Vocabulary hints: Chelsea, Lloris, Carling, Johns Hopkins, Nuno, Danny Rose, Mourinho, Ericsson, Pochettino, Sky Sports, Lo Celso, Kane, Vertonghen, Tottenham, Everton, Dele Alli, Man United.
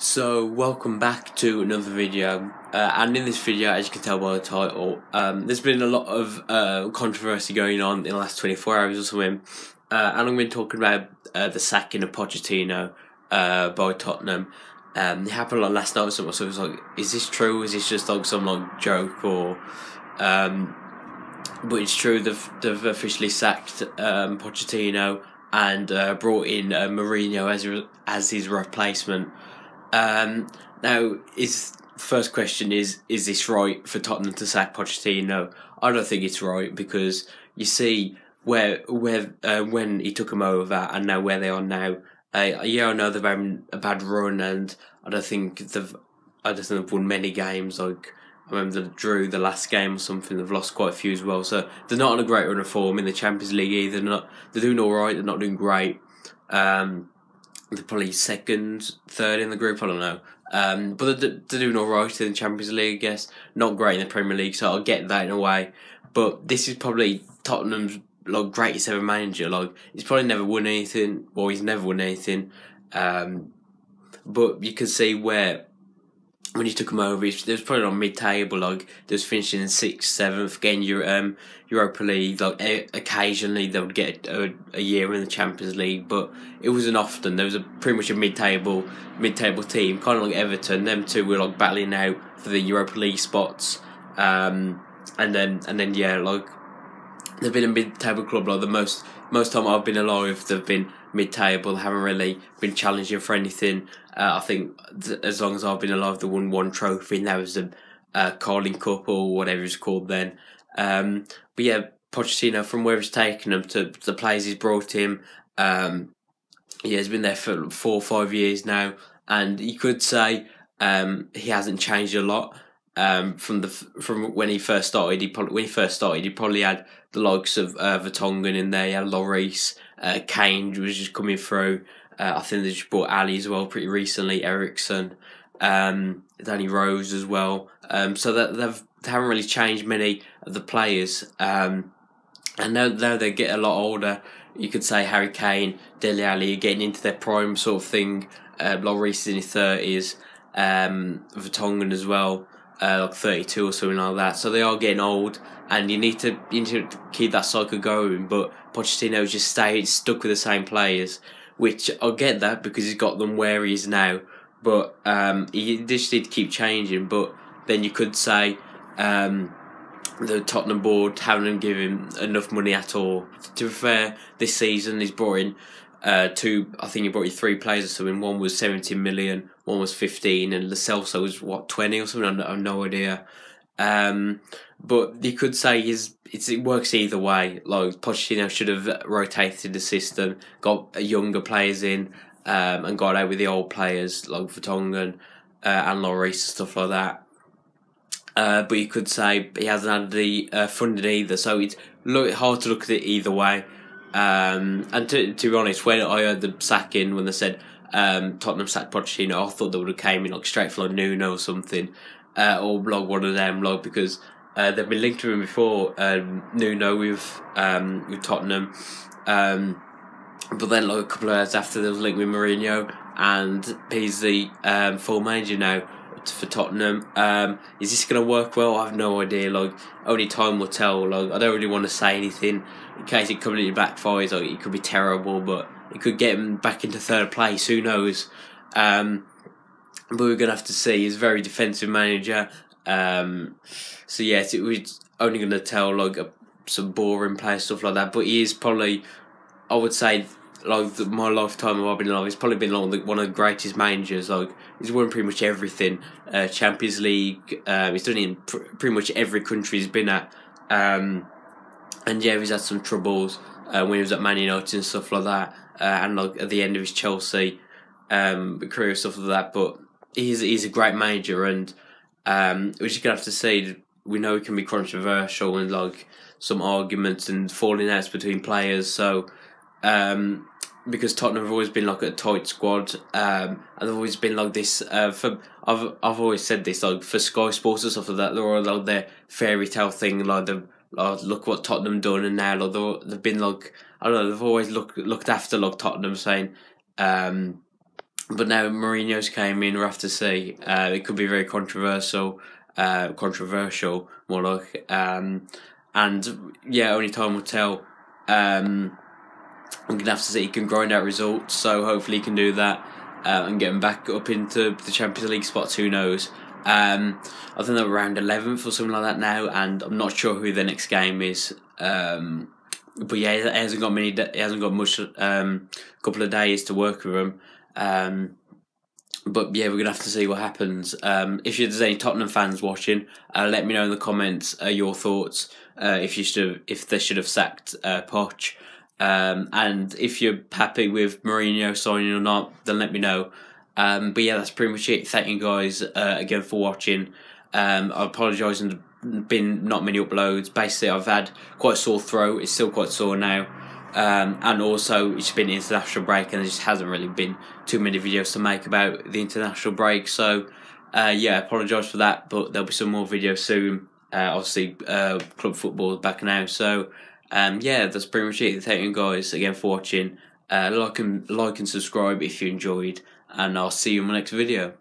So welcome back to another video, and in this video, as you can tell by the title, there's been a lot of controversy going on in the last 24 hours or something, and I'm going to be talking about the sacking of Pochettino by Tottenham. It happened like last night or something, so it was like, is this true, is this just like some like joke, or but it's true, they've officially sacked Pochettino and brought in Mourinho as his replacement. Now, his first question is this right for Tottenham to sack Pochettino? I don't think it's right, because you see when he took him over and now where they are now. Yeah, I know they've had a bad run, and I don't think they've won many games. Like, I remember they drew the last game or something. They've lost quite a few as well, so they're not on a great run of form in the Champions League either. They're doing all right. They're not doing great. They're probably second, third in the group, I don't know. But they're doing all right in the Champions League, I guess. Not great in the Premier League, so I'll get that in a way. But this is probably Tottenham's like greatest ever manager. Like, he's probably never won anything. Well, he's never won anything. But you can see where, when he took him over, it was probably on mid-table. Like, they was finishing in 6th, 7th, again, Europa League. Like, occasionally they would get a year in the Champions League, but it wasn't often. There was pretty much a mid-table team, kind of like Everton. Them two were like battling out for the Europa League spots, and then yeah, like they've been a mid-table club. Like, the most time I've been alive, they've been mid-table, haven't really been challenging for anything. I think as long as I've been alive, they won one trophy, and that was the Carling Cup or whatever it's called then. But yeah, Pochettino, from where he's taken him to the players he's brought him, yeah, he's been there for 4 or 5 years now, and you could say he hasn't changed a lot from when he first started. He probably had the likes of Vertonghen in there, yeah, Lloris. Kane was just coming through. I think they just bought Ali as well pretty recently, Ericsson, Danny Rose as well. So that they haven't really changed many of the players. And now they get a lot older. You could say Harry Kane, Dele Alli are getting into their prime sort of thing. Lloris is in his 30s, Vertonghen as well, like 32 or something like that. So they are getting old, and you need to keep that cycle going. But Pochettino just stayed stuck with the same players, which I get that, because he's got them where he is now. But he just did keep changing. But then you could say the Tottenham board haven't given him enough money at all. To be fair, this season he's brought in three players or something. One was 17 million, one was 15, and Lo Celso was what, 20 or something. I have no idea. But you could say it works either way. Like, Pochettino should have rotated the system, got younger players in, and got out with the old players like Vertonghen and Lloris and stuff like that. But you could say he hasn't had the funding either, so it's hard to look at it either way. And to be honest, when I heard the sacking, when they said Tottenham sacked Pochettino, I thought they would have came in like straight for like Nuno or something, or like one of them, like, because they've been linked to him before, Nuno with Tottenham, but then like a couple of hours after, they was linked with Mourinho, and he's the full manager now for Tottenham. Is this going to work well? I have no idea. Like, only time will tell. Like, I don't really want to say anything in case it completely backfires. Like, it could be terrible, but it could get him back into third place. Who knows? But we're going to have to see. He's a very defensive manager. So yes, it was only going to tell, like, some boring play, stuff like that. But he is probably, I would say, like, my lifetime I've been alive, he's probably been like one of the greatest managers. Like, he's won pretty much everything, Champions League. He's done it in pretty much every country he's been at. And yeah, he's had some troubles when he was at Man United and stuff like that, and like at the end of his Chelsea career and stuff like that. But he's a great manager, and we're just gonna have to see. We know it can be controversial, and like some arguments and falling outs between players. So because Tottenham have always been like a tight squad, and they've always been like this. I've always said this, like, for Sky Sports and stuff like that, they're all like their fairy tale thing, like the look what Tottenham done, and now like they've been like, I don't know, they've always looked after like Tottenham, saying But now Mourinho's came in, we'll have to see. It could be very controversial, more like. And yeah, only time will tell. I'm going to have to see. He can grind out results, so hopefully he can do that and get him back up into the Champions League spots, who knows. I think they're around 11th or something like that now, and I'm not sure who their next game is. But yeah, he hasn't got many. He hasn't got much. Couple of days to work with him. But yeah, we're gonna have to see what happens. If there's any Tottenham fans watching, let me know in the comments your thoughts. If they should have sacked Poch, and if you're happy with Mourinho signing or not, then let me know. But yeah, that's pretty much it. Thank you guys again for watching. I apologise, and been not many uploads. Basically, I've had quite a sore throat. It's still quite sore now. And also, it's been international break, and there just hasn't really been too many videos to make about the international break. So, yeah, I apologise for that, but there'll be some more videos soon. Obviously, club football is back now. So, yeah, that's pretty much it. Thank you guys again for watching. Like and subscribe if you enjoyed, and I'll see you in my next video.